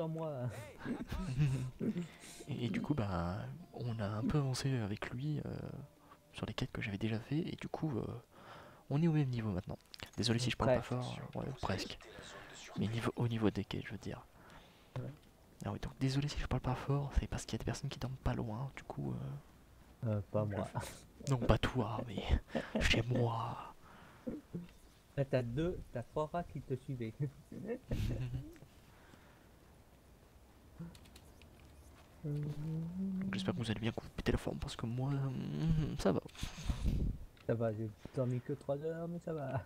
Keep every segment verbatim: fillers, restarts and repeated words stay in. sans moi. Et, et du coup, bah, on a un peu avancé avec lui euh, sur les quêtes que j'avais déjà fait, et du coup, euh, on est au même niveau maintenant. Désolé si je parle pas fort, ouais, presque. Mais niveau, au niveau des quêtes, je veux dire. Ouais. Ah oui, donc désolé si je parle pas fort, c'est parce qu'il y a des personnes qui dorment pas loin, du coup... Euh... Euh, pas moi. Non, pas toi, mais chez moi. T'as deux, t'as trois rats qui te suivaient. J'espère que vous allez bien péter la forme, parce que moi, ça va. Ça va, j'ai dormi que trois heures, mais ça va.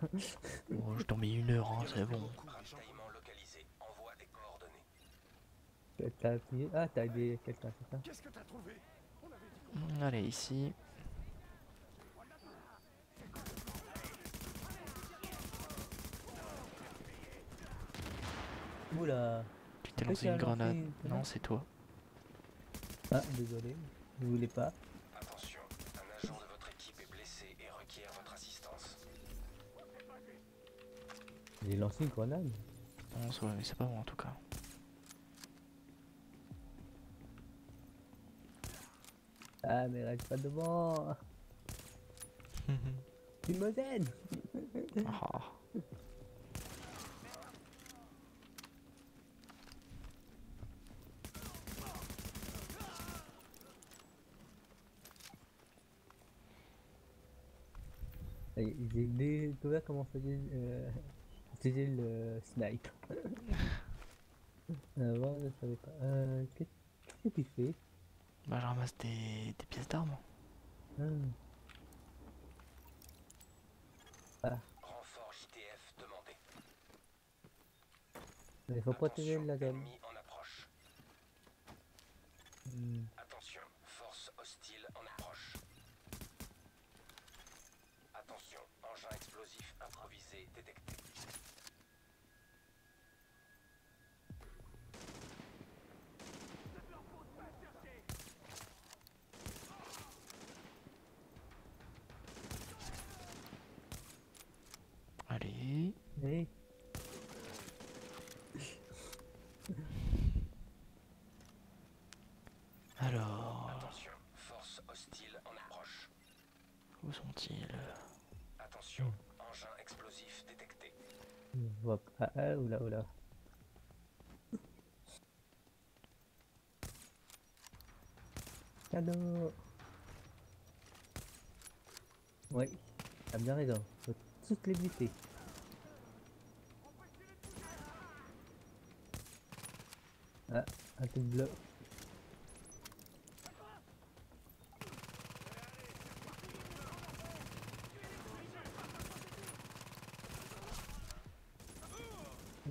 Bon, je dormis une heure, hein, c'est bon. T'as appuyé... Ah, t'as aidé quelqu'un, c'est ça. Qu'est-ce que t'as trouvé? Allez, ici. Oula. Tu t'es lancé une grenade. Non, c'est toi. Ah, désolé. Vous voulez pas? Attention, un agent de votre équipe est blessé et requiert votre assistance. J'ai lancé une grenade. Non, c'est pas bon en tout cas. Ah mais reste pas devant. Tu me gênes. Oh. J'ai découvert comment faisait euh, le snipe. Avant je savais pas. Euh, Qu'est-ce que tu fais? Bah je ramasse des, des pièces d'armes. Ah. Ah. Renfort J T F demandé. Il faut protéger la gamme. Hmm. Attention, force hostile en approche. Attention, engin explosif improvisé détecté. Allez. Alors... Attention, force hostile en approche. Où sont-ils? Attention, engin explosif détecté. Hop, ah, ah, oula, oula. Cadeau. Ouais, t'as bien raison, faut toutes les buter. Ah, un truc bleu.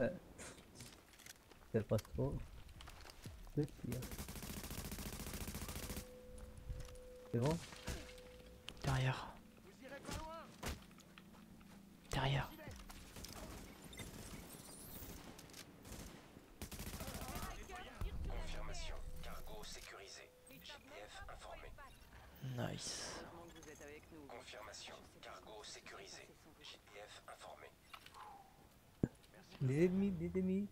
Ah. Ça passe trop. C'est pire. C'est bon? Derrière. Derrière. Nice. Confirmation, cargo sécurisé. J T F informé. Des ennemis, des ennemis.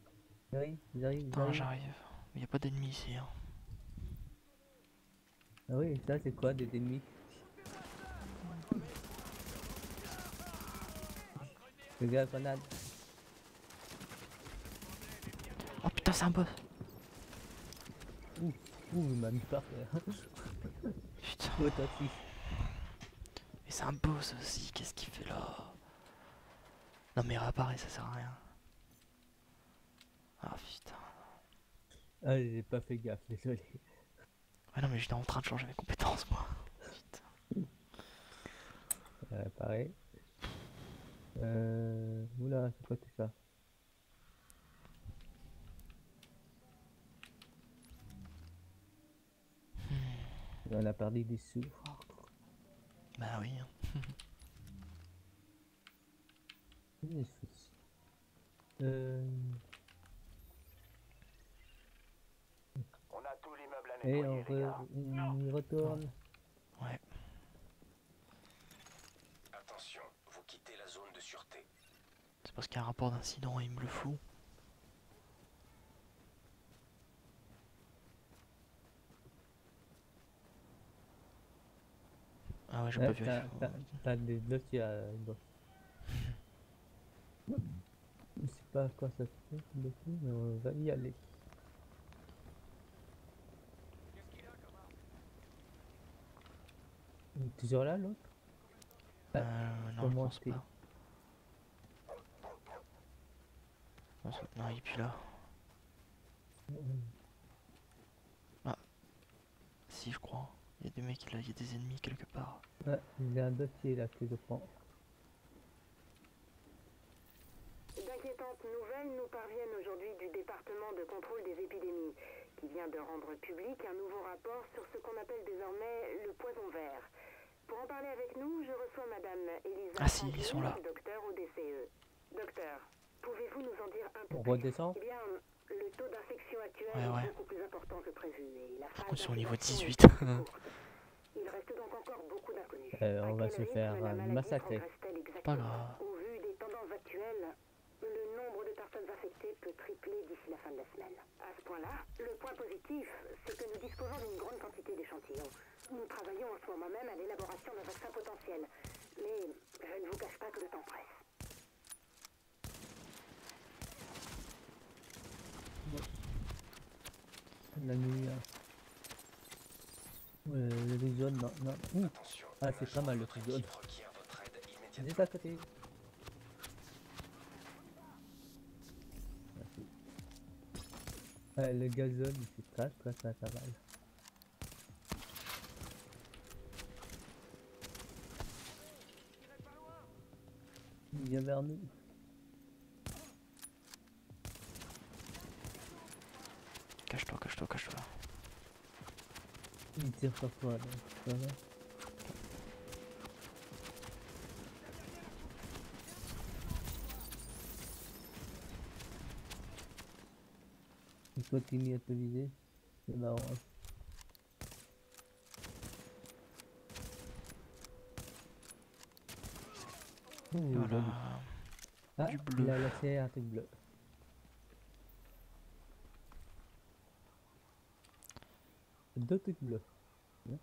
J'arrive, j'arrive. Attends, j'arrive. Mais y a pas d'ennemis ici. Hein. Ah oui, ça c'est quoi des ennemis? Regarde, grenade. Oh putain, c'est un boss. Ouh, ouh, il m'a mis par terre. Putain. Oh, toi, si. Mais c'est un boss aussi, qu'est-ce qu'il fait là? Non mais réapparaît, ça sert à rien. Ah putain. Ah j'ai pas fait gaffe, désolé. Ouais non mais j'étais en train de changer mes compétences moi. Putain. Réapparaît. Euh... Oula, c'est quoi tout ça? On a parlé des sous. Bah oui. euh... On a tout l'immeuble à nettoyer. Et on, re on y retourne. Non. Ouais. Attention, vous quittez la zone de sûreté. C'est parce qu'il y a un rapport d'incident et il me le fout. j'ai pas vu. T'as des blocs qui a... Je sais pas à quoi ça fait, mais on va y aller. Il est toujours là l'autre? Euh, non, je pense pas. Non, il est plus là. Ah, si je crois. Il y a des mecs là, il y a des ennemis quelque part. Ouais, il y a un dossier là que je prends. D'inquiétantes nouvelles nous parviennent aujourd'hui du département de contrôle des épidémies, qui vient de rendre public un nouveau rapport sur ce qu'on appelle désormais le poison vert. Pour en parler avec nous, je reçois madame Elisa, ah, si, ils sont là. Docteur au D C E. Docteur, pouvez-vous nous en dire un peu on plus redescend. Eh bien, le taux d'infection actuel ouais, ouais. est beaucoup plus important que prévu. Et la phase on est au niveau dix-huit. Il reste donc encore beaucoup d'inconnus. Euh, on va se faire massacrer. Pas grave. Au vu des tendances actuelles, le nombre de personnes infectées peut tripler d'ici la fin de la semaine. À ce point-là, le point positif, c'est que nous disposons d'une grande quantité d'échantillons. Nous travaillons en ce moment même à l'élaboration d'un vaccin potentiel. Mais je ne vous cache pas que le temps presse. La nuit, euh, les zones, non, non. Ouh. Ah, c'est pas mal le truc zone. Juste à côté. Ah, le gazon, il se cache, quoi, ça va. Il vient vers nous. Cache-toi, cache-toi, cache-toi. Il tire sur toi, là. Ça va. Il continue à te viser. C'est marrant. Ouh, voilà. Ah, du bleu. Il a laissé un truc bleu. Deux trucs bleus. Ouais.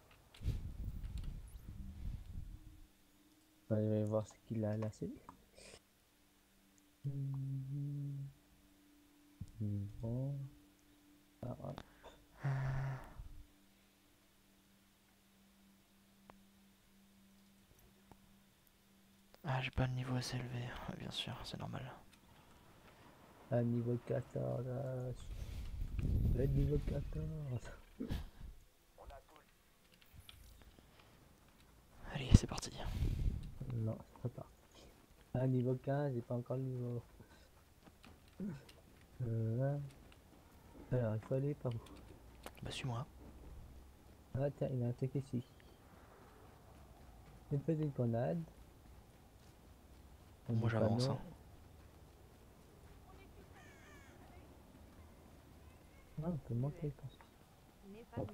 On va aller voir ce qu'il a lassé. Bon. Ah, voilà. Ah, j'ai pas le niveau assez élevé, bien sûr, c'est normal. Ah, niveau quatorze. Le niveau quatorze. Allez, c'est parti. Non, c'est pas parti. Ah, niveau quinze, j'ai pas encore le niveau. Euh, alors, il faut aller par où? Bah, suis-moi. Ah, tiens, il y a un truc ici. Une petite grenade. On Moi, j'avance. Hein. Ah, on peut manquer, je pense. Oh.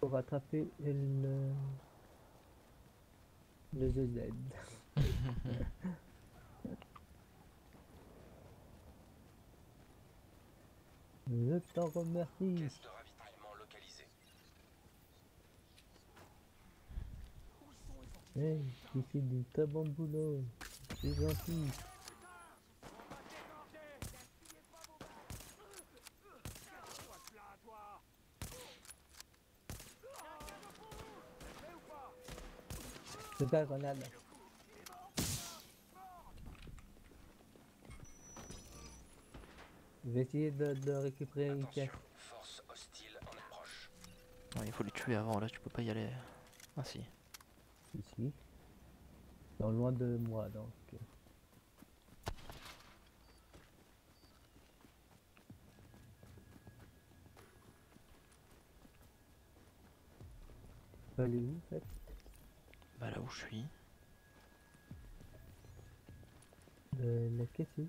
Pour rattraper le... le Zeusdead. Je t'en remercie. Caisse de ravitaillement localisée. Hey, tu fais du très bon boulot. C'est gentil. C'est pas la grenade. Je vais essayer de, de récupérer une caisse. Force hostile en approche. Non, il faut les tuer avant, là tu peux pas y aller. Ah si. Ici. Dans loin de moi donc. Pas les où en fait. Bah là où je suis. Euh, la caisse où?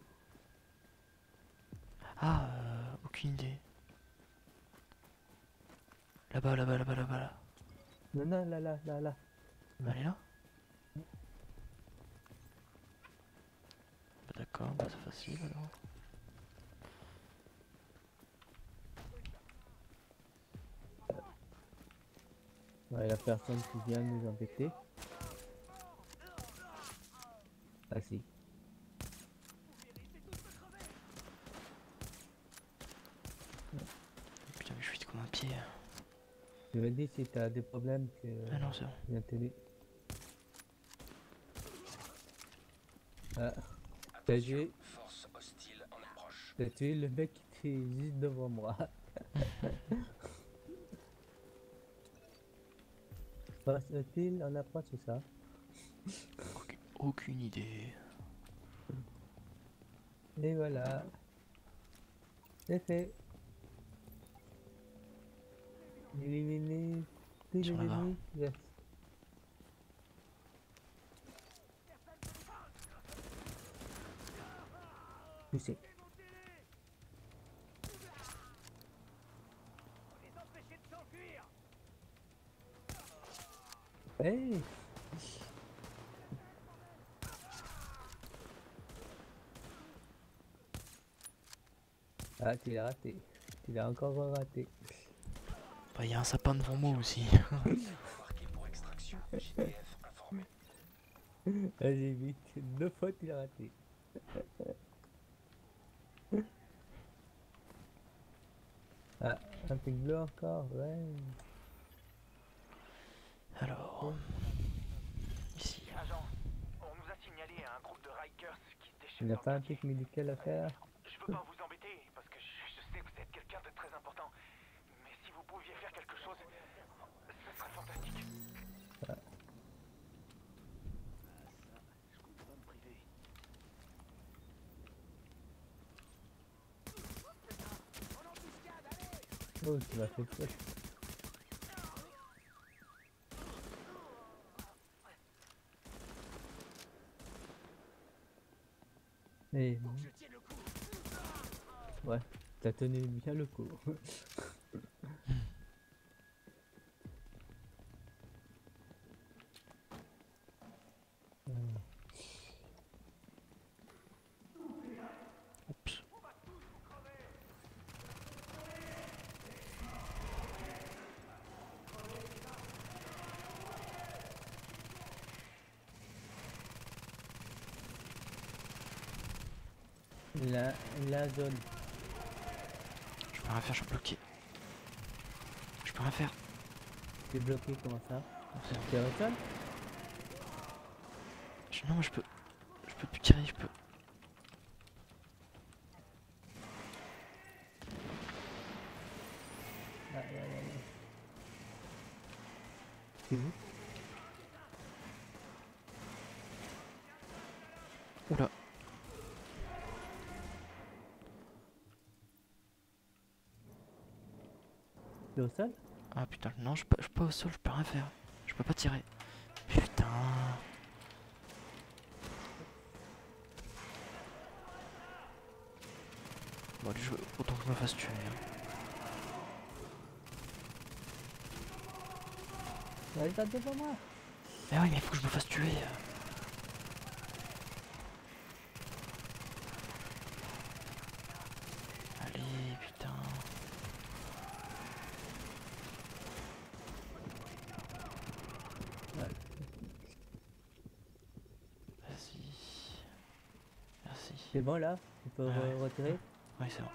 Ah, euh, aucune idée. Là-bas, là-bas, là-bas, là-bas, là. Non, non, là, là, là, là. Bah, elle est là. Bah, d'accord, bah, c'est facile alors. Ouais, Bah, il y a personne qui vient nous embêter. Ah si. Putain, mais je suis comme un pied. Je me dis si t'as des problèmes que... Ah non, c'est bon. Viens t'aider. Ah. T'as tué. T'as tué le mec qui était juste devant moi. Passe-t-il en approche ou ça? Aucune idée. Et voilà. C'est fait. Éliminer tous les ennemis. Yes. Poussez. Hey. Ah, tu l'as raté. Tu l'as encore raté. Bah, il y a un sapin devant moi aussi. Vas-y, vite. Deux fois, tu l'as raté. Ah, un truc bleu encore, ouais. Alors... Ici. Agent, on nous a signalé à un groupe de Rikers qui déchire... Il n'y a pas un truc médical à faire? Je veux pas vous embêter, parce que je sais que vous êtes quelqu'un de très important. Mais si vous pouviez faire quelque chose, ce serait fantastique. Ah. Oh, tu m'as fait peur. Et... Ouais, t'as tenu bien le coup. La, la zone. Je peux rien faire, je suis bloqué. Je peux rien faire. T'es bloqué, comment ça? T'es au sol? Non, je peux... Je peux plus tirer, je peux... Ah, là, là, là. C'est vous? Oula. Au sol? Ah putain, non, je suis pas au sol, je peux rien faire. Je peux pas tirer. Putain. Bon, allez, je... autant que je me fasse tuer. Hein. Allez, t'as devant moi. Mais oui, mais faut que je me fasse tuer. Allez, putain. C'est bon là, tu peux ah ouais. re retirer. Oui, c'est bon.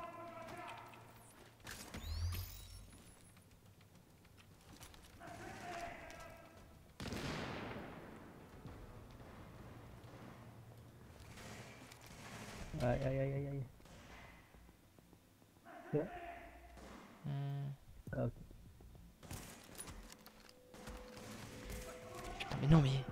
Aïe aïe aïe aïe aïe. C'est bon ? Mmh. Ah, ok. Putain, mais non, mais...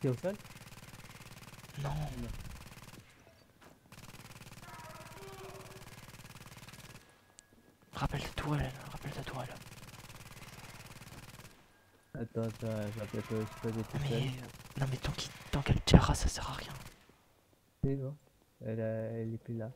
T'es au sol? Non. Rappelle ta tourelle, rappelle ta tourelle. Attends, attends, je rappelle que je peux être tout seul. Non mais tant qu'elle tirera, ça sert à rien. C'est bon, elle, euh, elle est plus là.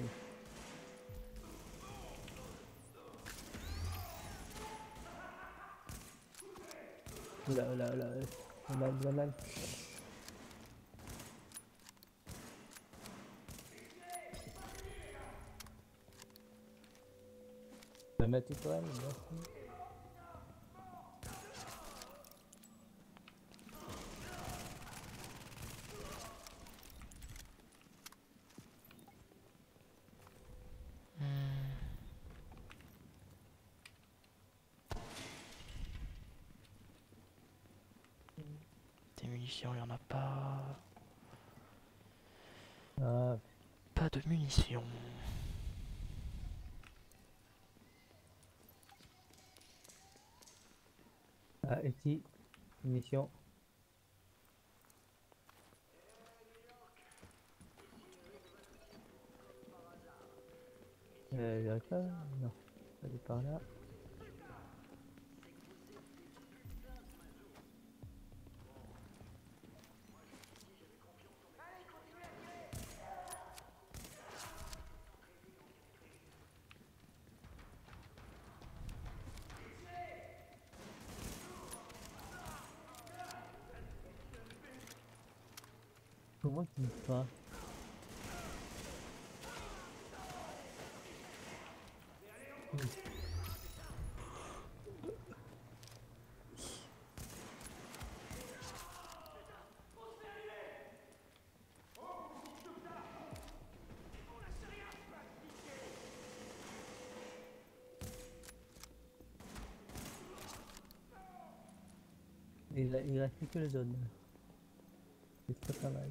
pareil. Oula, oula, oula, oula, oula, oula. Je vais mettre tout toi, merci. Il n'y en a pas. Ah. Pas de munitions. Ah, ici, munitions. Euh, j'arrive pas. Non, elle est par là. Comment tu me fais ? Il, il reste plus que les zones. C'est très pas mal.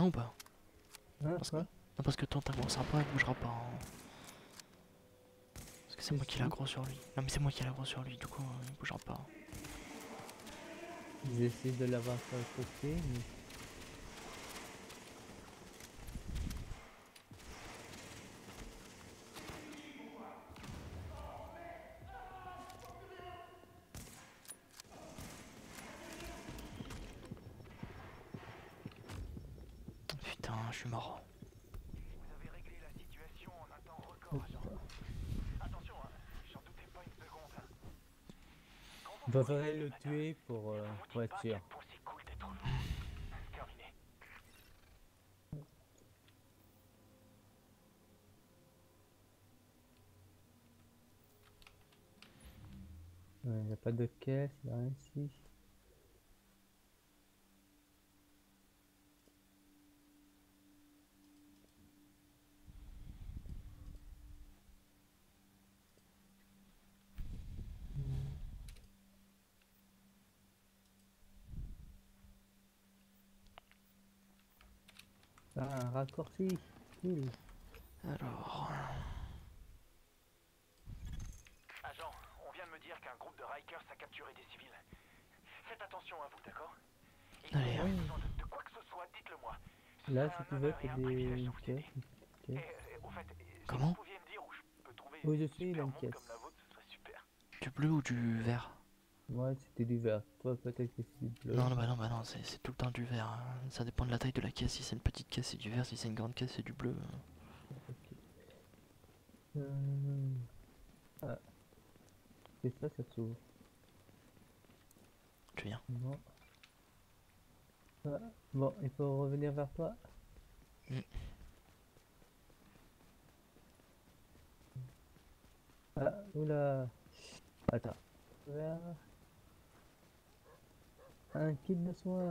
Ou pas hein, parce, que... Non, parce que ton tableau sympa ne bougera pas. Hein. Parce que c'est moi qui l'ai gros sur lui. Non, mais c'est moi qui l'ai gros sur lui, du coup euh, il ne bougera pas. Ils essaient de l'avoir sur le côté, mais. Je suis mort. Vous avez réglé la situation en un temps record. Attention, hein, j'en doutais pas une seconde. On va falloir le tuer pour euh, être sûr. Ouais, il n'y a pas de caisse, il n'y a rien ici. Un raccourci. Mmh. Alors... Agent, on vient de me dire qu'un groupe de Rikers a capturé des civils. Faites attention à vous, d'accord? Allez, hein. De, de quoi que ce soit, dites-le moi. Là, si tu veux, c'est des... Okay. Okay. Et, et, au fait, comment si vous pouviez me dire où je peux trouver où je suis, une caisse comme la vôtre, ce serait super. Du bleu ou du vert? Ouais, c'était du vert. Toi, peut-être que c'est du bleu. Non, non, bah non, bah non, c'est tout le temps du vert. Hein. Ça dépend de la taille de la caisse. Si c'est une petite caisse, c'est du vert. Si c'est une grande caisse, c'est du bleu. Hein. Okay. Hum... Ah. C'est ça, ça s'ouvre. Tu viens. Bon. Ah. Bon, il faut revenir vers toi. Mmh. Ah, oula. Attends. Vers... Un kit de soins.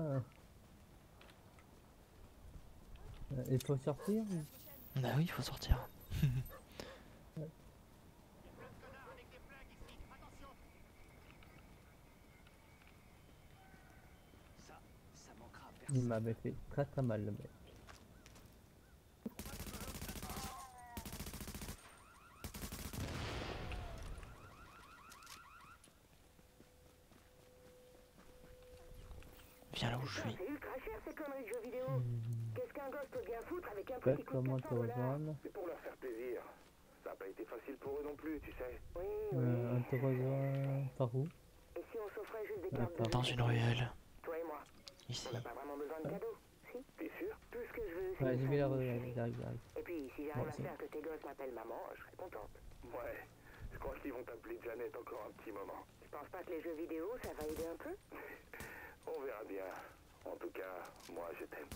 Euh, il faut sortir. Bah oui, il faut sortir. Ouais. Il m'avait fait très très mal le mec. Viens là où je suis. C'est ultra cher ces conneries de jeux vidéo. Qu'est-ce qu'un gosse peut bien foutre avec un petit coup de quatre cents dollars? C'est pour leur faire plaisir. Ça n'a pas été facile pour eux non plus, tu sais. Oui, oui. Euh, on te rejoint par où? Et si on s'offrait juste des cartes de... Dans une ruelle. Toi et moi. Ici. On n'a pas vraiment besoin de cadeaux. Si, t'es sûr? Tout ce que je veux, c'est... Ouais, j'ai vu la ruelle, j'arrive, j'arrive. Et puis, si j'arrive à faire que tes gosses m'appellent maman, je serai contente. Ouais. Je crois qu'ils vont t'appeler Janet encore un petit moment. Tu penses pas que les jeux vidéo, ça va aider un peu? On verra bien. En tout cas, moi, je t'aime.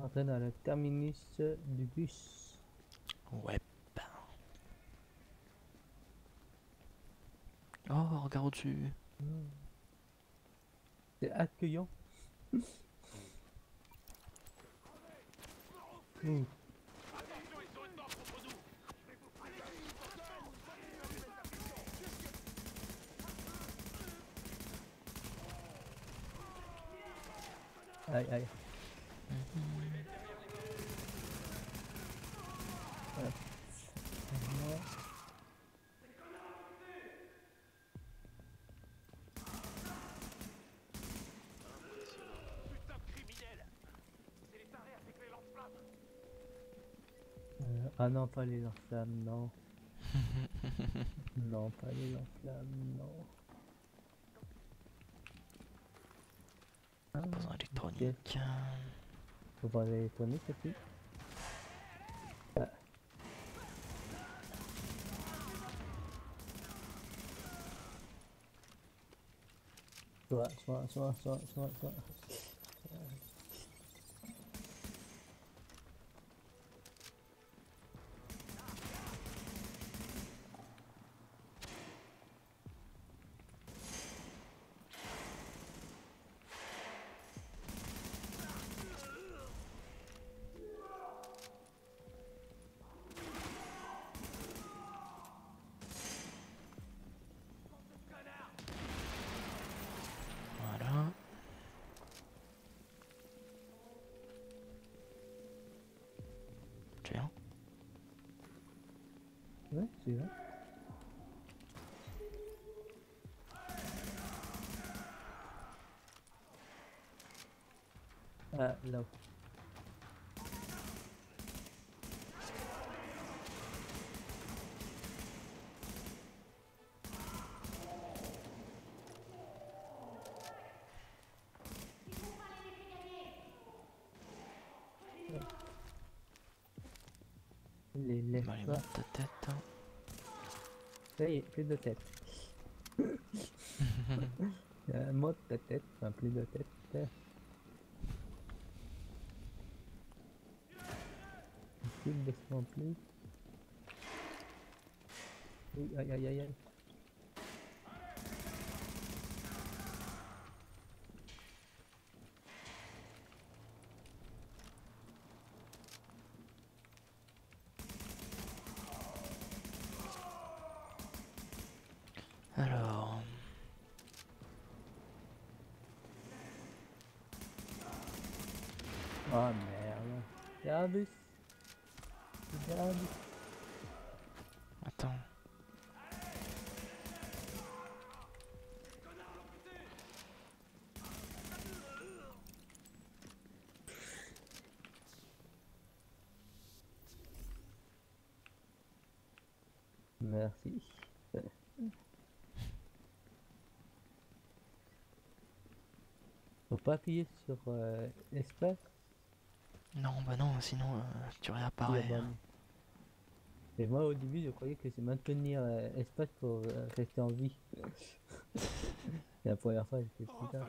Entraîne à le terminus du bus. Ouais. Oh, regarde au-dessus. C'est accueillant. Mmh. Aïe aïe. Mmh. Voilà. Ah non, pas les enflammes, non. Non, pas les enflammes, non. Ah, poison électronique. Faut pas l'électronique, c'est plus. Ah. Soit, soit, soit, soit, soit, soit. Ouais, c'est vrai. Ah, là-haut. Les lèvres. Bah, les mains de tête. Ça y est, plus de tête. Il y a un mot de tête, enfin plus de tête. Plus de soin plus. Oui, aïe aïe aïe aïe. Alors... Oh merde... Y'a un bus. Y'a un bus. Attends... Merci. Faut pas appuyer sur euh, espace. Non bah non, sinon euh, tu réapparais. Oui, bah, hein. Et moi au début je croyais que c'est maintenir euh, espace pour euh, rester en vie. La première fois j'étais putain.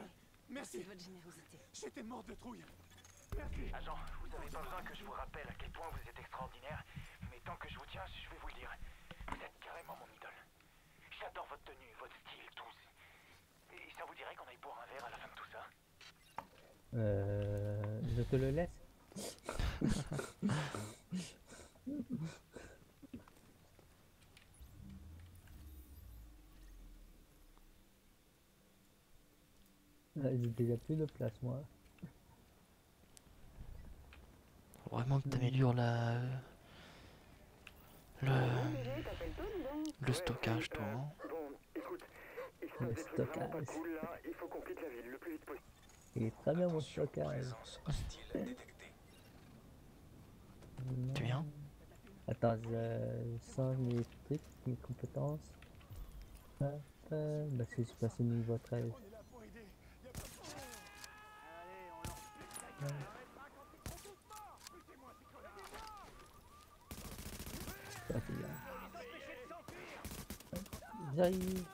Merci de votre générosité. J'étais mort de trouille. Agent, vous n'avez pas besoin que je vous rappelle à quel point vous êtes extraordinaire, mais tant que je vous tiens, je vais vous le dire. Vous êtes carrément mon idole. J'adore votre tenue, votre style, tout. Et ça vous dirait qu'on aille boire un verre à la fin de tout ça? Euh... Je te le laisse. J'ai déjà plus de place, moi. Faut vraiment que t'améliores la... Le... Le stockage, toi, hein. Le stockage. Il est très bien, mon stockage. Tu viens? Attends, je sens mes trucs, mes compétences. Bah, si je passe une niveau treize. J'arrive. Vas-y.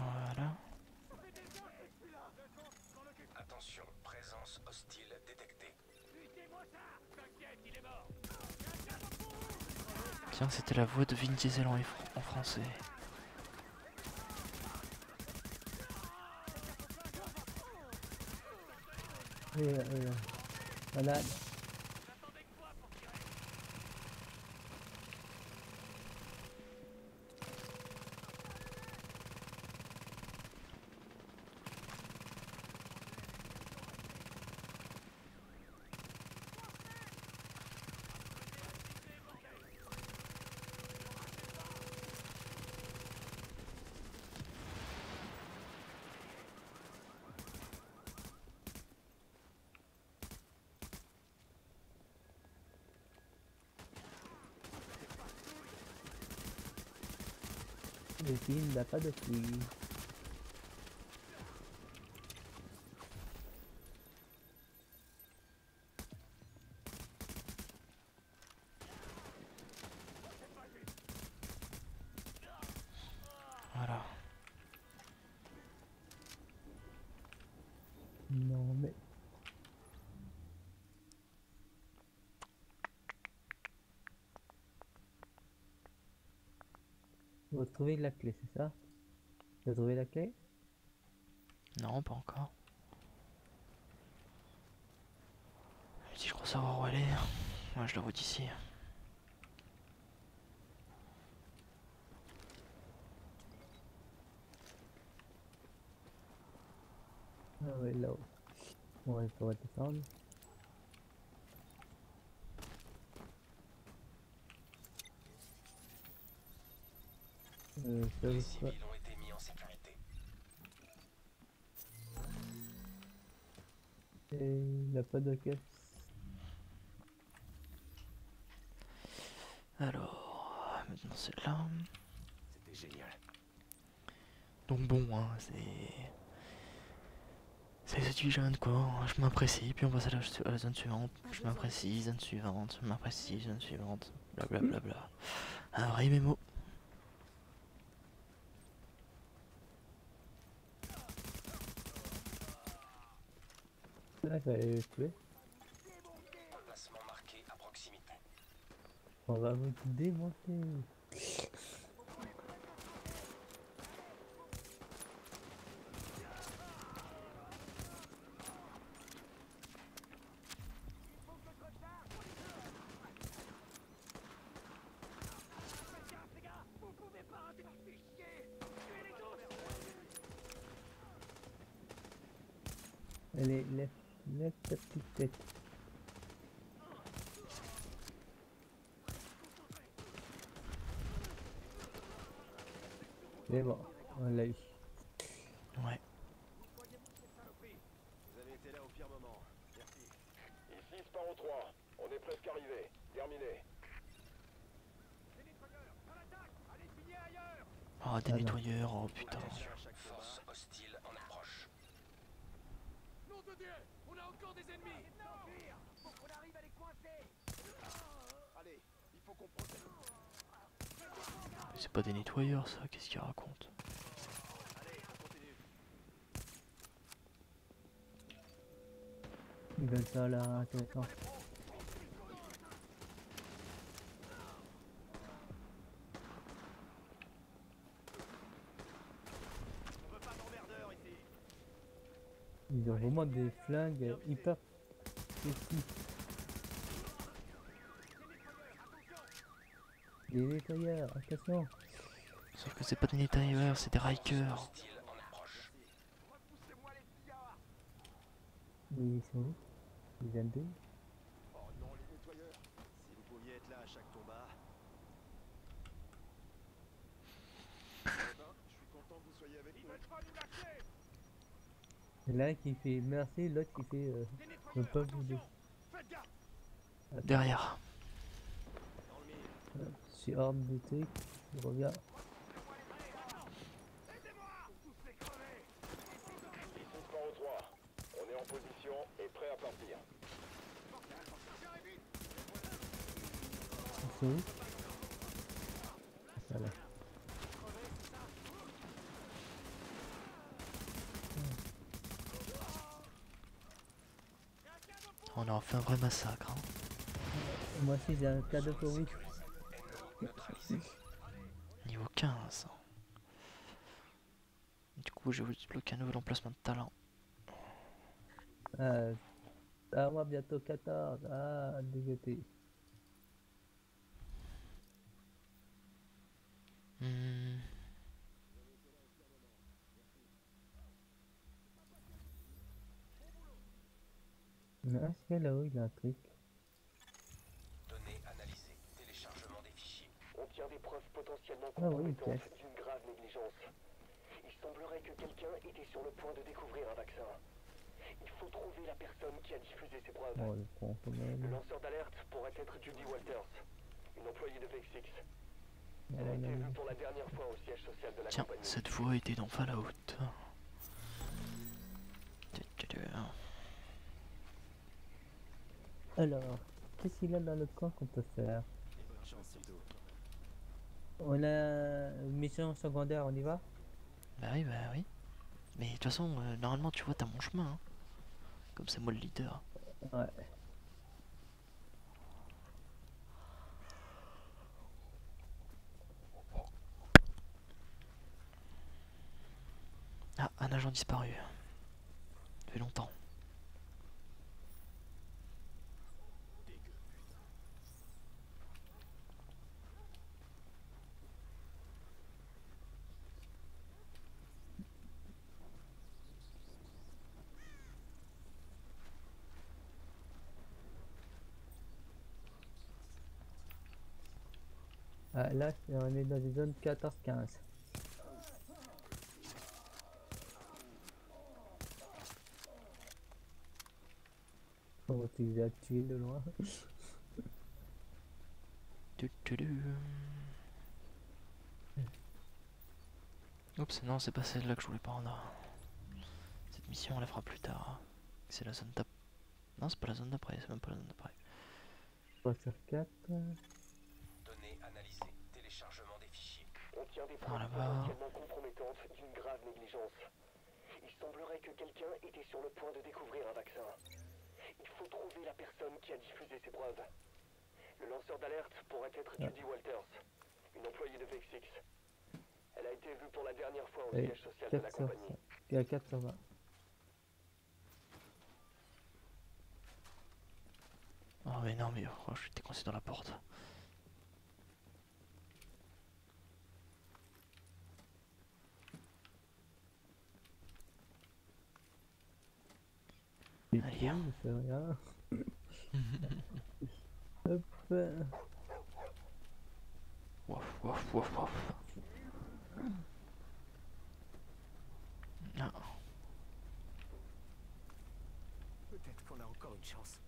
Voilà. Attention, présence hostile détectée. Tiens, c'était la voix de Vin Diesel en, en français. Et euh, euh, voilà. Le film n'a pas de prix. Voilà. Non mais... Vous trouvez la clé, c'est ça? Vous trouvez la clé? Non, pas encore. Si je crois savoir où aller, moi je la vois d'ici. Ah ouais, là-haut. On va pouvoir descendre. Euh, les civils ont été mis en sécurité. Et il n'a pas de caisse. Alors, maintenant c'est là. C'était génial. Donc bon, hein, c'est... C'est ce que j'ai rien de quoi, hein. Je m'apprécie, puis on passe à la, à la zone suivante. Je m'apprécie, zone suivante, je m'apprécie, zone suivante. Blablabla. Bla, bla, bla. Un vrai mémo. Là, fallait tuer. Emplacement marqué à proximité. On va vous démonter. Allez, lève. Lève ta petite tête. Mais bon, on l'a eu. Ouais. Vous avez été là au pire moment. Merci. Ici Sparrow trois. On est presque arrivé. Terminé. Des nettoyeurs, à l'attaque. Allez signer ailleurs. Oh, des nettoyeurs, oh putain. Force hostile en approche. Nom de Dieu! On a encore des ennemis! Non, pire! Faut qu'on arrive à les coincer! C'est pas des nettoyeurs ça, qu'est-ce qu'il raconte? Ils veulent ça là, attends, attends. Ils ont vraiment des flingues hyper précis. Des nettoyeurs, attention. Sauf que c'est pas des nettoyeurs, c'est des rikers. Mais ils sont où? Ils viennent d'eux? Oh non, les nettoyeurs. Si vous pouviez être là à chaque combat. Je suis content que vous soyez avec nous. L'un qui fait merci, l'autre qui fait euh, le pop vidéo. Derrière. Je suis hors de boutique, je reviens. On est en position et prêt à partir. C'est où ? Ça là. On a fait un vrai massacre. Hein. Moi aussi j'ai un cadeau pour vous. Niveau quinze. Du coup je vais vous débloquer un nouvel emplacement de talent. Euh, ah moi bientôt quatorze. Ah dégoûté. Hmm. Ah, c'est là-haut, il y a un truc. Données analysées, téléchargement des fichiers. On tient des preuves potentiellement compromettantes ah oui, d'une grave négligence. Il semblerait que quelqu'un était sur le point de découvrir un vaccin. Il faut trouver la personne qui a diffusé ces preuves. Oh, le, le lanceur d'alerte pourrait être Judy Walters, une employée de Vexics. Elle ah, a été vue pour la dernière fois au siège social de la Tiens, compagnie. Cette fois était dans Fallout. Alors, qu'est-ce qu'il y a dans le coin qu'on peut faire? On a une mission secondaire, on y va? Bah oui, bah oui. Mais de toute façon, euh, normalement, tu vois, t'as mon chemin. Hein. Comme c'est moi le leader. Ouais. Ah, un agent disparu. Depuis longtemps. Ah, là, on est dans une zone quatorze quinze. Oh, tu les as tués de loin. Oups, non, c'est pas celle-là que je voulais pas rendre. Cette mission, on la fera plus tard. C'est la zone d'après. Non, c'est pas la zone d'après, c'est même pas la zone d'après. trois sur quatre. Des preuves potentiellement compromettantes d'une grave négligence. Il semblerait que quelqu'un était sur le point de découvrir un vaccin. Il faut trouver la personne qui a diffusé ces preuves. Le lanceur d'alerte pourrait être ah. Judy Walters, une employée de Vexics. Elle a été vue pour la dernière fois au oui. siège social de la compagnie. Il y a quatre cent vingt. Oh mais non mais oh, je suis décoincé dans la porte. Allez, on fait rien. Hop. Waf, waf, waf, waf. Non. Peut-être qu'on a encore une chance.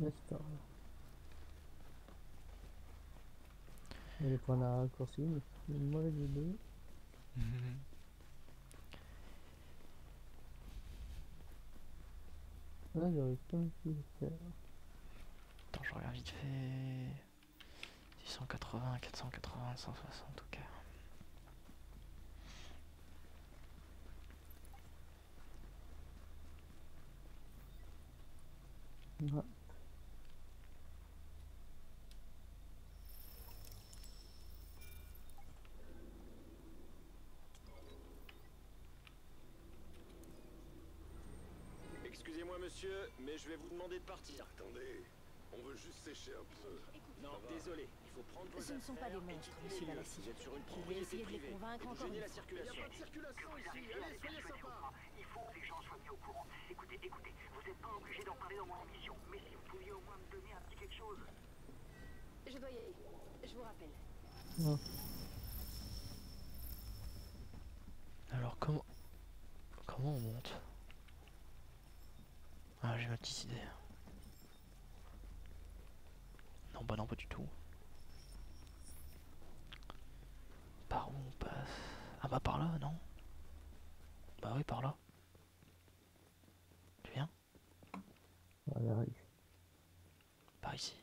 D'accord. Et le point de raccourci, le mauvais vidéo. Ah, j'aurais pas pu le faire. Attends, je regarde vite fait. six cent quatre-vingts, quatre cent quatre-vingts, cent soixante en tout cas. Ouais. Excusez-moi monsieur, mais je vais vous demander de partir. Attendez, on veut juste sécher un peu. Écoute, non, désolé, il faut prendre vos affaires. Ce ne sont pas des monstres, monsieur Balassi. Vous êtes sur une propriété privée. Vous gênez la circulation. Il n'y a pas de circulation ici. Allez, soyez sympa. Il faut que les gens soient mis au courant. Écoutez, écoutez, vous n'êtes pas obligé d'en parler dans mon émission, mais si vous pouviez au moins me donner un petit quelque chose. Je dois y aller. Je vous rappelle. Non. Alors comment comment on monte? Ah, j'ai ma petite idée. Non, bah non, pas du tout. Par où on passe? Ah bah par là, non? Bah oui, par là. Tu viens? Ah, la rue. Par ici.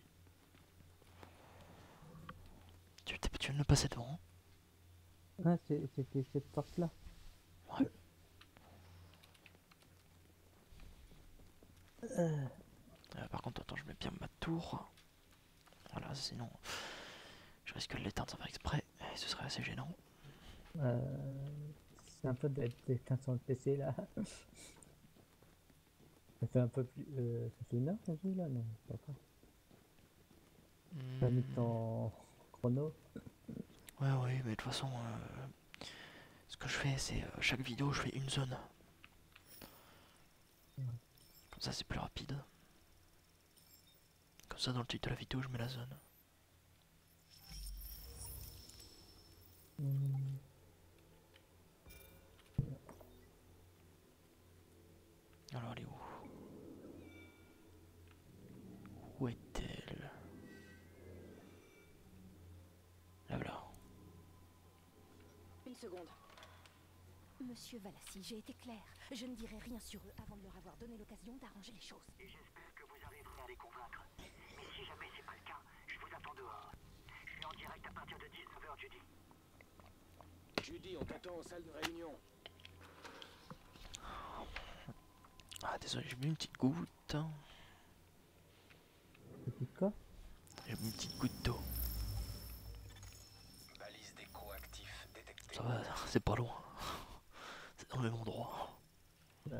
Tu, tu viens de passer devant? Ah, c'était cette porte-là. Ouais. Euh, par contre, attends, je mets bien ma tour. Voilà, sinon je risque de l'éteindre sans faire exprès et ce serait assez gênant. Euh, c'est un peu d'être éteint sur le P C là. Ça fait un peu plus. Euh, ça fait une heure qu'on joue là, non? Pas grave. Mmh. Pas mis de temps chrono. Ouais, ouais, mais de toute façon, euh, ce que je fais, c'est euh, chaque vidéo, je fais une zone. Ouais. Comme ça c'est plus rapide. Comme ça dans le titre de la vidéo je mets la zone. Mmh. Alors elle est où? Où est-elle? Là voilà. Une seconde. Monsieur Valassi, j'ai été claire. Je ne dirai rien sur eux avant de leur avoir donné l'occasion d'arranger les choses. Et j'espère que vous arriverez à les convaincre. Mais si jamais c'est pas le cas, je vous attends dehors. Je suis en direct à partir de dix-neuf heures, Judy. Judy, on t'attend en salle de réunion. Ah, désolé, j'ai mis une petite goutte. Une petite quoi? J'ai mis une petite goutte d'eau. Balise d'écho actif détectée. Ça va, c'est pas loin. C'est dans le même endroit.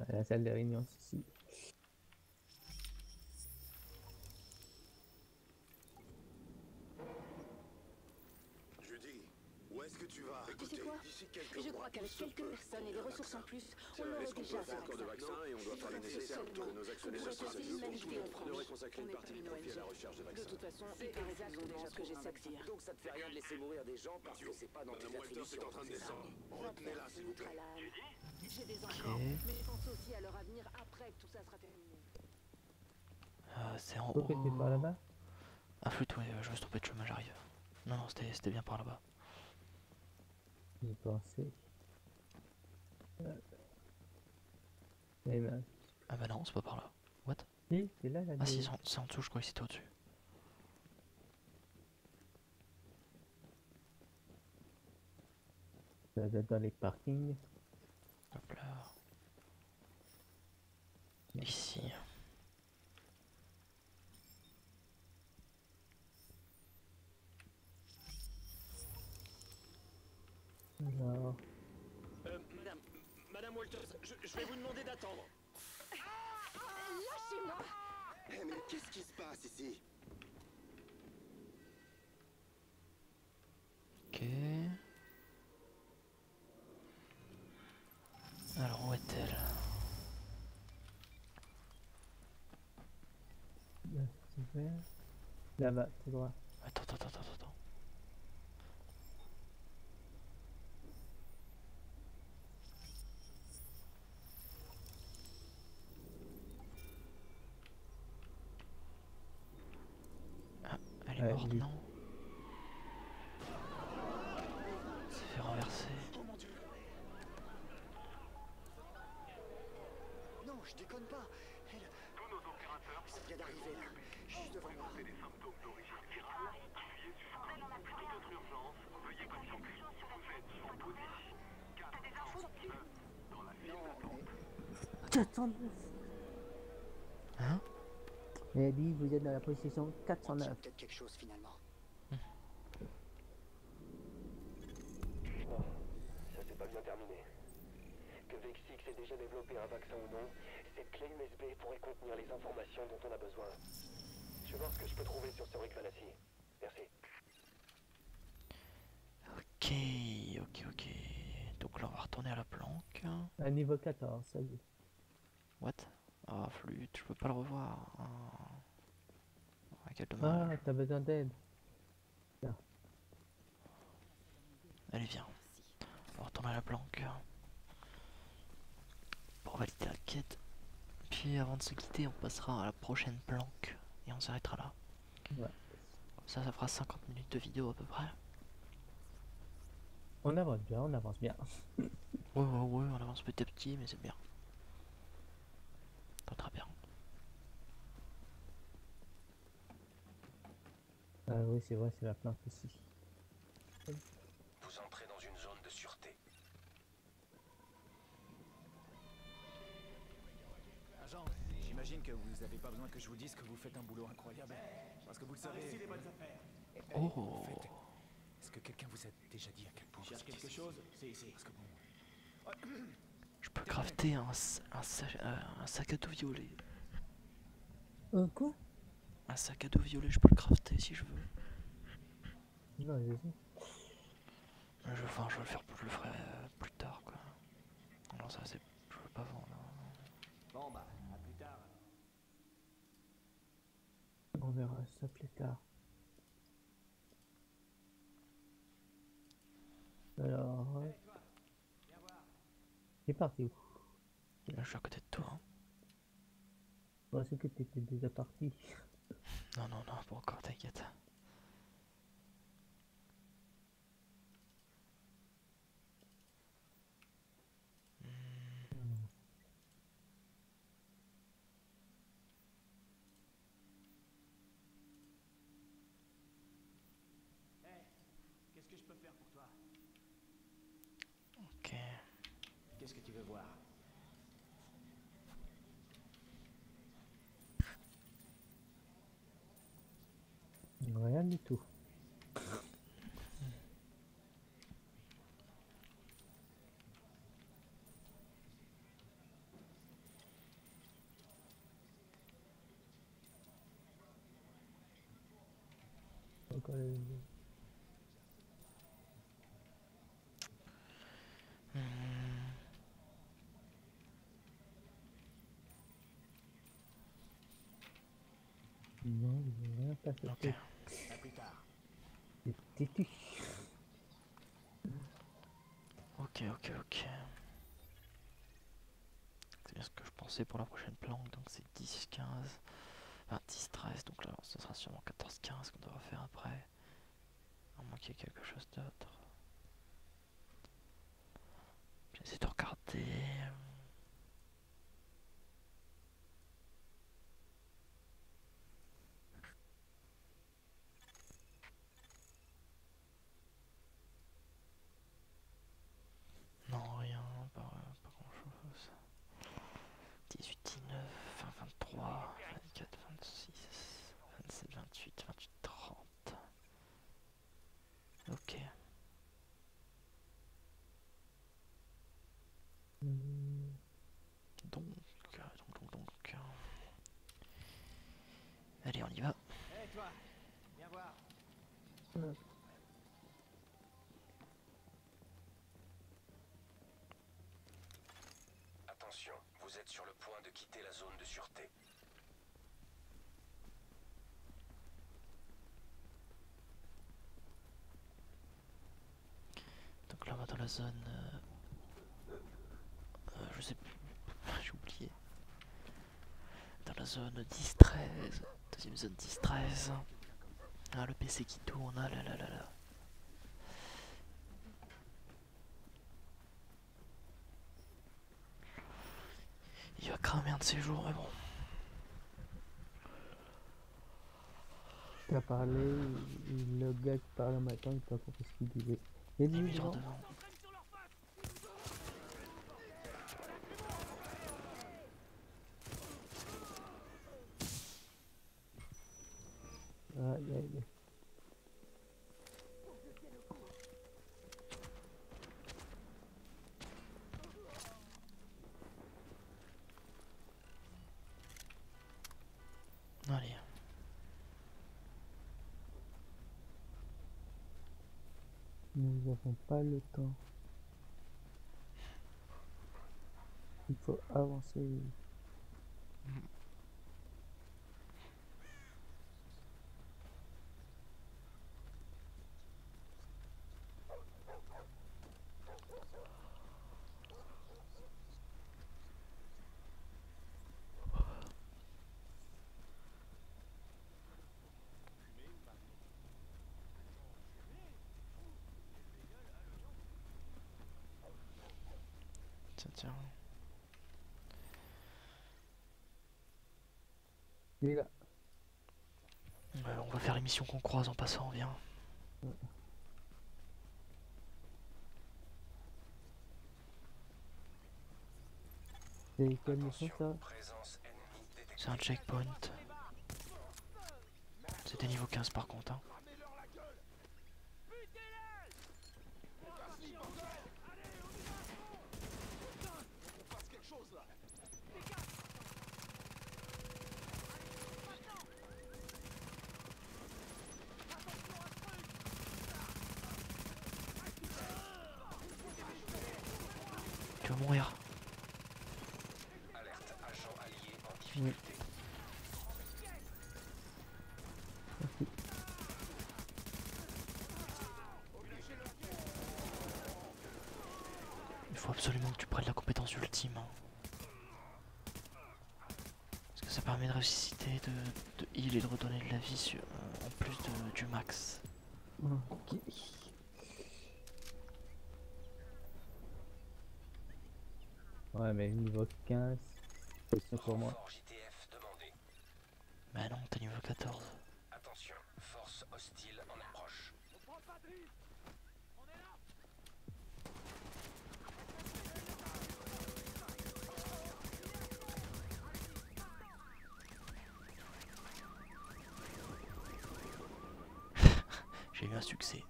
La salle de réunion, ici. Judy, où est-ce que tu vas? Tu sais quoi? Je crois qu'avec quelques personnes et des ressources en plus, on aurait déjà fait encore de vaccins et on doit faire le nécessaire pour nos actions de toute façon, les Vexics ont déjà ce que j'essaie de dire. Donc ça te fait rien de laisser mourir des gens parce que c'est pas dans tes attributions. Retenez-la, s'il vous plaît. J'ai des enfants, mais je pense aussi à leur avenir après que tout ça sera terminé. Ah, c'est en haut. T'es pas là-bas? Ah, flûte, ouais, je me suis trompé de chemin, j'arrive. Non, non, c'était bien par là-bas. J'ai pensé. Et ben... Ah bah non, c'est pas par là. What? Si, c'est là, là. Ah si, c'est en, en dessous, je crois que c'était au-dessus. Ça doit être dans les parkings. Hop là. Ici. Alors... Euh, madame, madame Walters, je, je vais vous demander d'attendre. Ah, lâchez-moi. Hey, mais qu'est-ce qui se passe ici? Ok... Alors où est-elle? Là, c'est vert. Là-bas, tout droit. Attends, attends, attends, attends. Elle est morte, non? Ça fait renverser. Non, je déconne pas. Elle... symptômes d'origine virale, appuyez sur un. Pour toute autre urgence, veuillez patienter. Vous êtes en position quatre cent neuf dans la file d'attente. quatre cent neuf. Hein? Et lui, vous êtes dans la position quatre cent neuf. C'est peut-être quelque chose finalement. Hum. Oh, ça s'est pas bien terminé. Que Vexics ait déjà développé un vaccin ou non, cette clé U S B pourrait contenir les informations dont on a besoin. Je vais voir ce que je peux trouver sur ce Rick-Manassi. Merci. Ok, ok, ok. Donc là on va retourner à la planque. À niveau quatorze, ça y est. What? Ah, oh, flûte, je peux pas le revoir. Oh. Oh, quel dommage. Ah, t'as besoin d'aide. Allez, viens. On va retourner à la planque. Bon, on va valider la quête. Puis avant de se quitter, on passera à la prochaine planque. Et on s'arrêtera là. Ouais. Comme ça, ça fera cinquante minutes de vidéo à peu près. On avance bien, on avance bien. ouais, ouais, ouais, on avance petit à petit, mais c'est bien. Pas très bien. Ah oui, c'est vrai, c'est la planque ici. Vous entrez dans une zone de sûreté. Agent, j'imagine que vous n'avez pas besoin que je vous dise que vous faites un boulot incroyable. Parce que vous le savez. Oh. En fait, est-ce que quelqu'un vous a déjà dit à quel point vous quelque chose? C'est ici. Parce que bon. Je peux crafter un, un, un, un sac à dos violet. Un quoi? Un sac à dos violet, je peux le crafter si je veux. Non, vas-y. Je, enfin, je vais le faire, je le ferai plus tard quoi. Non, ça c'est, je veux pas vendre. Bon bah, à plus tard. On verra ça plus tard. Alors. Allez, toi, viens voir. C'est parti. Là, je suis à côté de toi. Hein. Bon, c'est que t'étais déjà parti. Non, non, non, pas encore, t'inquiète. Qu'est-ce que tu veux voir? Rien du tout. Okay. Non, je n'ai rien passé. Ok. À plus tard. Ok, ok, ok. C'est bien ce que je pensais pour la prochaine planque, donc c'est dix, quinze, enfin dix, treize, donc là ce sera sûrement quatorze, quinze qu'on devra faire après. À moins qu'il y ait quelque chose d'autre. J'essaie de regarder. Allez, on y va. Hey, toi, viens voir. Mmh. Attention, vous êtes sur le point de quitter la zone de sûreté. Donc là, on va dans la zone. Euh, euh, je sais plus. J'ai oublié. Dans la zone dix, treize. Deuxième zone dix, treize. Ah, le P C qui tourne, ah là là là là. Il va cramer un de ces jours, mais bon. t'as parlé, le gars qui parlait maintenant, il t'a compris ce qu'il disait. Il y a des gens devant. Aïe aïe aïe. Nous n'avons pas le temps. Il faut avancer. Il est là. Ouais, on va faire les missions qu'on croise en passant, viens. Ouais. C'est quelle mission ça? C'est un checkpoint. C'était niveau quinze par contre. Hein. Mourir. Alerte agent allié en difficulté. Oui. Il faut absolument que tu prennes la compétence ultime. Parce que ça permet de ressusciter, de, de heal et de redonner de la vie sur, en plus de, du max. Ok. Ouais, mais niveau quinze, c'est pour moi. Bah non, t'es niveau quatorze. Attention, force hostile en approche. J'ai eu un succès.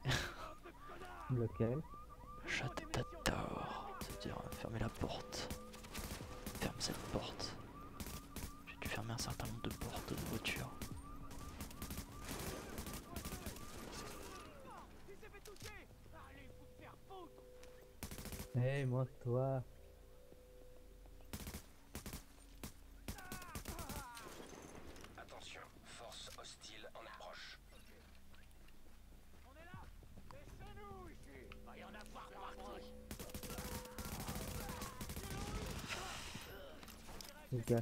Lequel? Chatatador. C'est-à-dire fermer la porte. Ferme cette porte. J'ai dû fermer un certain nombre de portes de voiture. Hé, hey, moi, toi. Attention, force hostile en approche. On est là. Laissez-nous ici. Va y en avoir partout. Okay.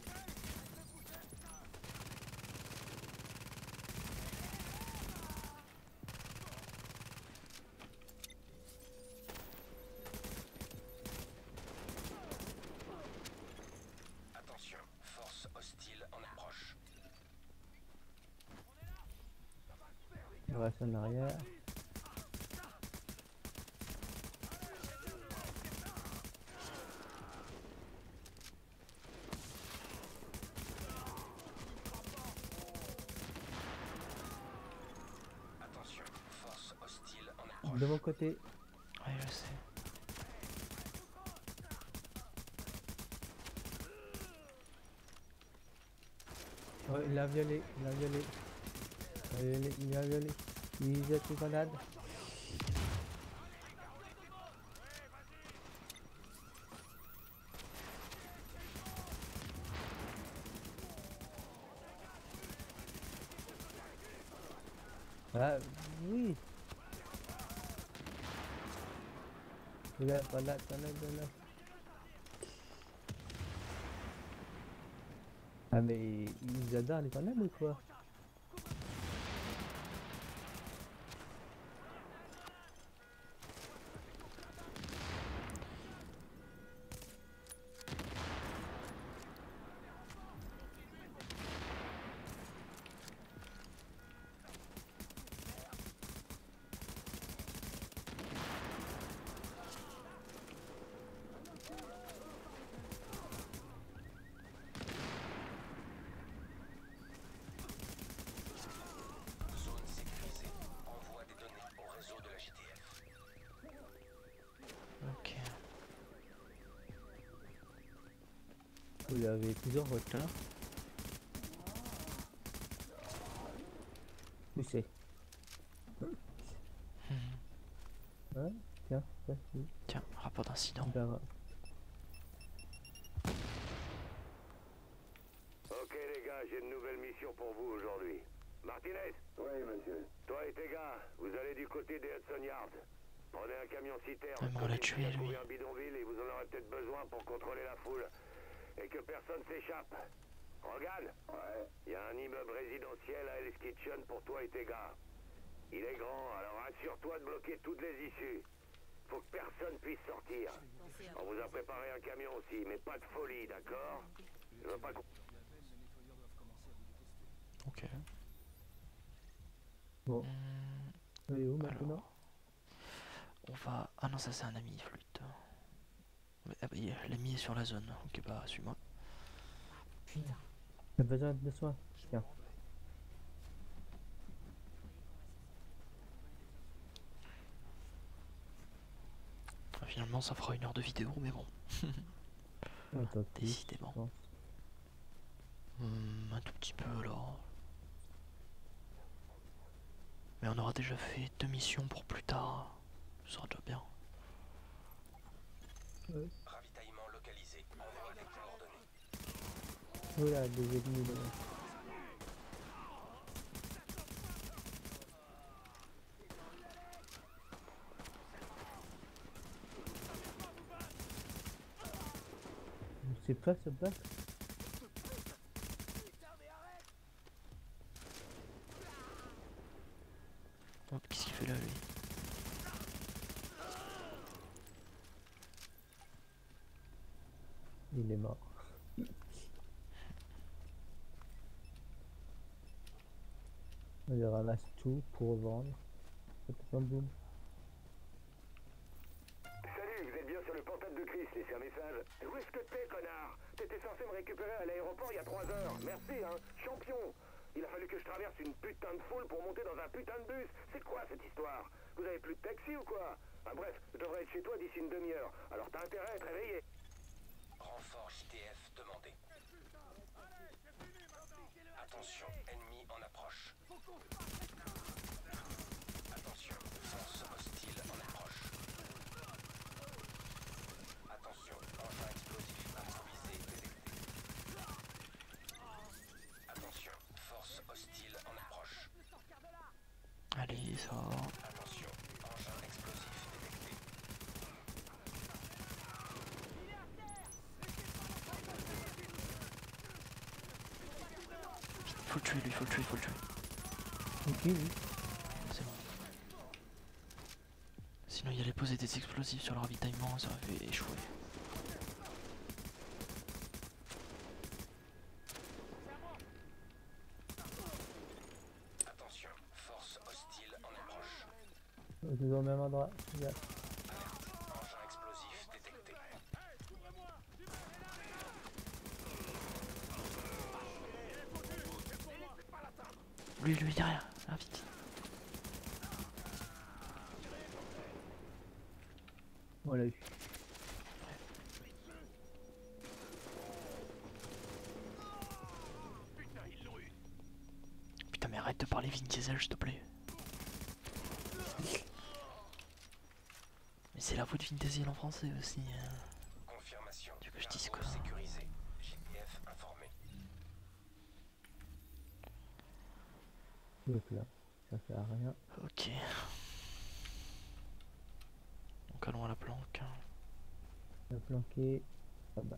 Attention, force hostile en approche. On reste en arrière. De mon côté. Ouais, je sais. Oh, il a violé, il a violé. Il a violé, il a violé. Il jette une grenade. Ah, oui. Là, là, là, là. Ah mais ils adorent les grenades ou quoi? vous l'avez plusieurs retards. Qui c'est? Ouais, tiens, ouais, oui. Tiens, rapport d'incident. Ok les gars, j'ai une nouvelle mission pour vous aujourd'hui. Martinez? Oui, monsieur. Toi et tes gars, vous allez du côté des Hudson Yards. Prenez un camion citerne, ah, on l'a tué, lui. Un bidonville et vous en aurez peut-être besoin pour contrôler la foule. Et que personne s'échappe. Regarde. Ouais. Il y a un immeuble résidentiel à Hell's Kitchen pour toi et tes gars. Il est grand, alors assure-toi de bloquer toutes les issues. Faut que personne puisse sortir. On vous a préparé un camion aussi, mais pas de folie, d'accord? Je veux pas qu'on... Ok. Bon. Mmh. Et où maintenant? Alors, on va... Ah non, ça c'est un ami, flûte. Ah bah, l'ami est sur la zone. Ok, bah, suis-moi. Putain. T'as besoin de soin? Tiens. Finalement ça fera une heure de vidéo, mais bon. Attends, décidément. Hum, un tout petit peu alors. Mais on aura déjà fait deux missions pour plus tard. Ce sera déjà bien. Ouais. Ravitaillement localisé. Envoie des coordonnées. Voilà, des ennemis là. C'est pas se battre. Oh, qu'est-ce qu'il fait là, lui? Il est mort. On lui ramasse tout pour vendre. Salut, vous êtes bien sur le portable de Chris, laissez un message. Où est-ce que t'es, connard? T'étais censé me récupérer à l'aéroport il y a trois heures. Merci, hein, champion. Il a fallu que je traverse une putain de foule pour monter dans un putain de bus. C'est quoi cette histoire? Vous avez plus de taxi ou quoi? Ah, bref, je devrais être chez toi d'ici une demi-heure. Alors t'as intérêt à être réveillé. Renfort J T F demandé. Attention, ennemi en approche. Attention, force hostile en approche. Attention, engin explosif improvisé détecté. Attention, force hostile en approche. Allez, ça va. Attention, engin explosif détecté. Faut le tuer, lui, faut le tuer, faut le tuer. Ok, oui. C'est bon. Sinon, il allait poser des explosifs sur le ravitaillement, ça aurait fait échouer. Attention, force hostile en approche. On est toujours au même endroit. Yeah. Lui, lui, derrière, là, vite. On l'a eu. Putain, mais arrête de parler Vin Diesel, s'il te plaît. Mais c'est la voix de Vin Diesel en français aussi. Confirmation. Tu veux que je dise quoi? Donc là, ça sert à rien. Ok. Donc allons à la planque. La planque est là-bas.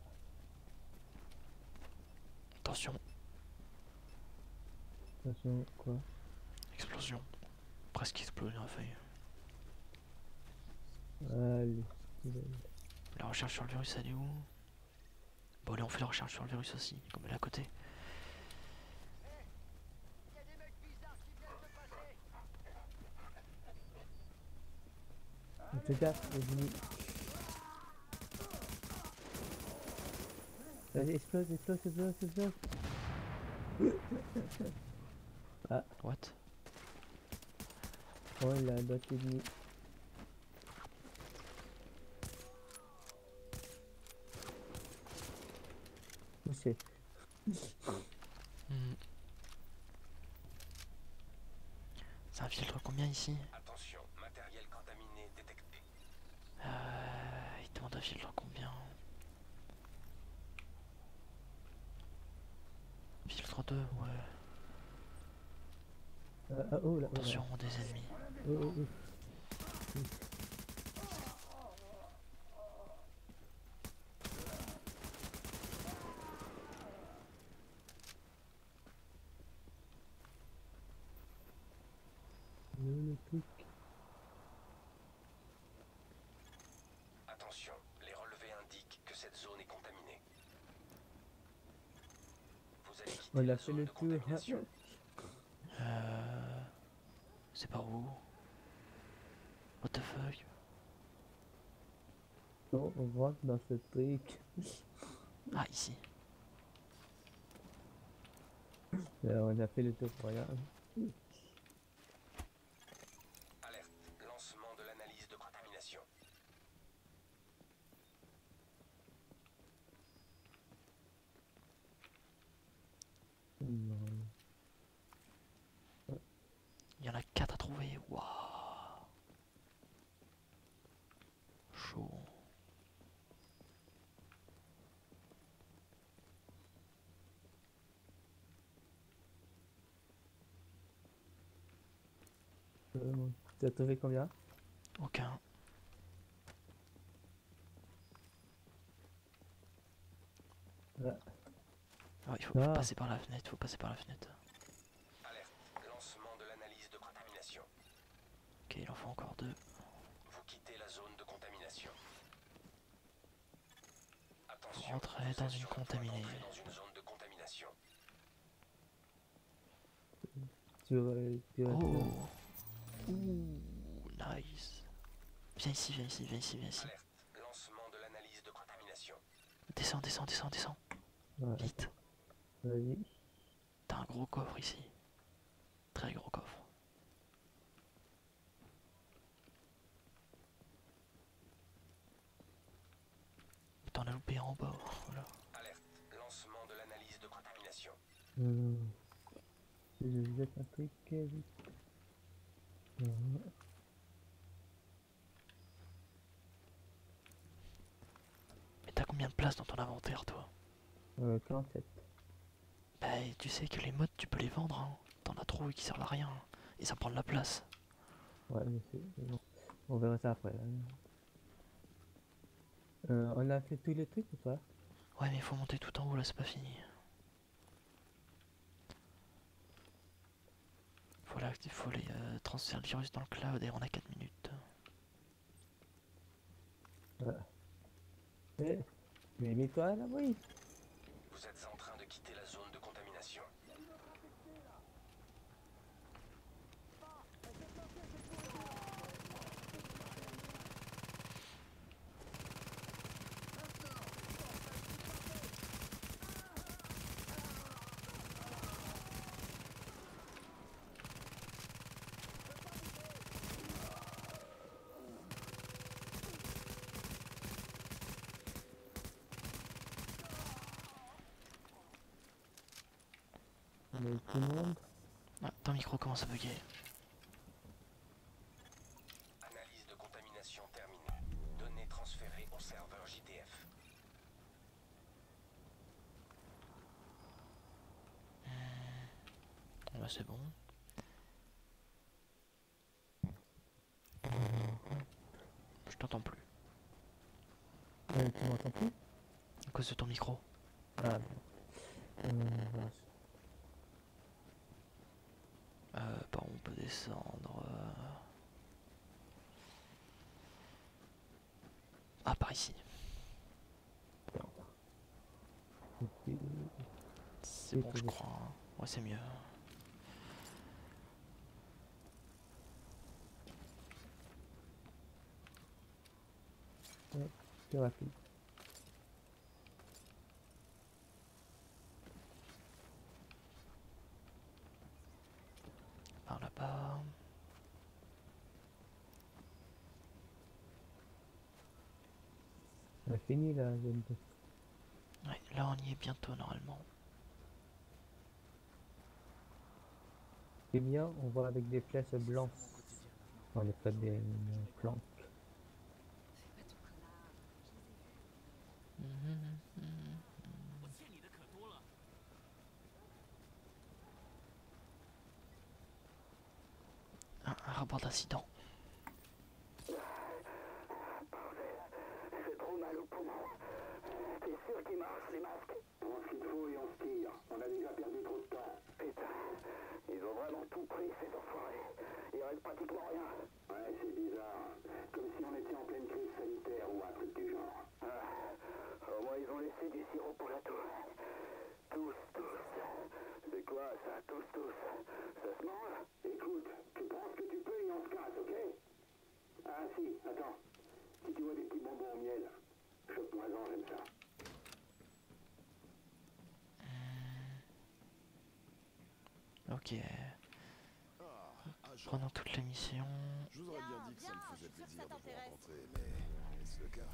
Attention. Attention, quoi? Explosion. Presque explosion la feuille. Allez. La recherche sur le virus, elle est où? Bon allez, on fait la recherche sur le virus aussi, comme elle est à côté. C'est quatre, vas-y. Vas-y, explose, explose, explose, explose. Ah, what? Oh là, bot ennemi. c'est... Mmh. Ça infiltre combien ici? Attention, matériel contaminé détecté. Euh... Il te demande un filtre combien? Filtre deux, ouais. Euh, ah, oh, là, attention, ouais, des ennemis. Oh, oh, oh. Mmh. Attention, les relevés indiquent que cette zone est contaminée. Vous allez quitter. On a fait le tour. Euh... C'est par où? What the fuck? Non, on voit dans ce truc. Ah, ici. Euh, on a fait le tour, regarde. Il y en a quatre à trouver, waouh. Chaud. Euh, tu as trouvé combien? Aucun. Ouais. Oh, il faut, ah. faut passer par la fenêtre, il faut passer par la fenêtre. Ok, il en faut encore deux. Vous quittez la zone de contamination. Attention, rentrez dans une contaminée. Dans une zone de contamination. Tu vas, tu vas oh. Ouh, nice. Viens ici, viens ici, viens ici, viens ici. Alerte. Lancement de l'analyse de contamination. Descends, descends, descends, descends. Ouais. Vite. Vas-y. T'as un gros coffre ici. Très gros coffre. T'en as loupé en bas, voilà. Alerte, lancement de l'analyse de contamination. Euh... Je vais être un truc vite. Euh... Mais t'as combien de place dans ton inventaire, toi? Euh, quarante-sept. Bah, tu sais que les mods, tu peux les vendre, hein. T'en as trop et qui servent à rien. Et ça prend de la place. Ouais, mais c'est bon. On verra ça après. Hein. Euh, on a fait tous les trucs ou pas? Ouais, mais il faut monter tout en haut là, c'est pas fini. Faut, là, faut les euh, transférer le virus dans le cloud et on a quatre minutes. Voilà. Eh, mais mets-toi là, oui. Vous êtes en train de quitter la zone de contamination. Tout le monde. Ah, ton micro commence à bugger. Analyse de contamination terminée. Données transférées au serveur J D F. Mmh. Bah, c'est bon. Je t'entends plus. Euh, tu m'entends plus? À cause de ton micro. Ah. Euh, voilà. Euh, bah on peut descendre... Euh... Ah, par ici. C'est bon, je crois. Hein. Ouais, c'est mieux. Ouais, c'est rapide. Par là-bas. On a fini la zone de... Ouais, Là, on y est bientôt, normalement. Les miens, on voit avec des flèches blanches. On n'est pas des plantes. Mmh, mmh, mmh. Un, un rapport d'incident. C'est trop mal au poumon. T'es sûr qu'ils marchent, les masques? On se fout et on se tire. On a déjà perdu trop de temps. Putain, ils ont vraiment tout pris, ces enfoirés. Il reste pratiquement rien. Ouais, c'est bizarre. Comme si on était en pleine crise sanitaire ou un truc du genre. Ah, au moins, ils ont laissé du sirop pour la toux. Tous, tous. C'est quoi ça, tous, tous? Ça se mange? Écoute, tu prends ce que tu peux et on se casse, ok? Ah si, attends. Si tu vois des petits bonbons au miel, chope-moi-en, j'aime ça. Ok. Prenons toute la mission. Je vous aurais bien dit que ça me faisait plaisir de vous rencontrer, mais est-ce le cas?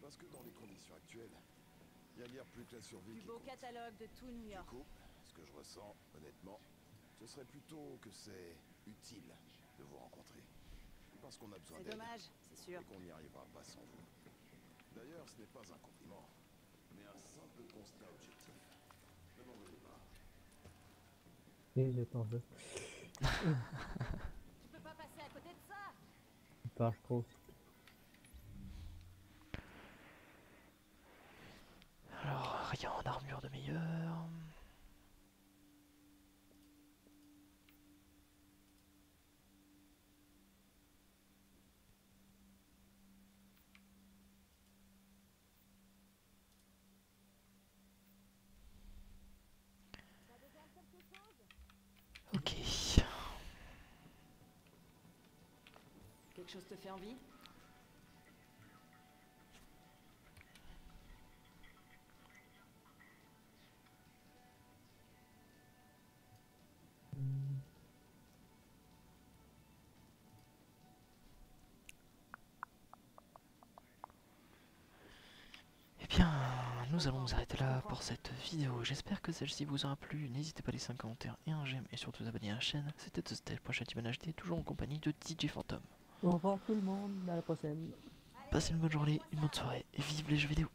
Parce que dans les conditions actuelles, il n'y a guère plus que la survie qui compte. Du beau catalogue de tout New York. Du coup, ce que je ressens, honnêtement, ce serait plutôt que c'est utile de vous rencontrer. Parce qu'on a besoin d'aide. C'est dommage, c'est sûr. Et qu'on n'y arrivera pas sans vous. D'ailleurs, ce n'est pas un compliment, mais un simple constat objectif. Ne m'en voulez pas. Et je t'en veux. Tu peux pas passer à côté de ça. Par contre. Alors, rien en armure de meilleur. Ok. Quelque chose te fait envie? Nous allons nous arrêter là pour cette vidéo. J'espère que celle-ci vous aura plu. N'hésitez pas à laisser un commentaire et un j'aime et surtout vous abonner à la chaîne. C'était Zeusdead pour H D, toujours en compagnie de D J Fantôme. Au revoir tout le monde, à la prochaine. Passez une bonne journée, une bonne soirée et vive les jeux vidéo.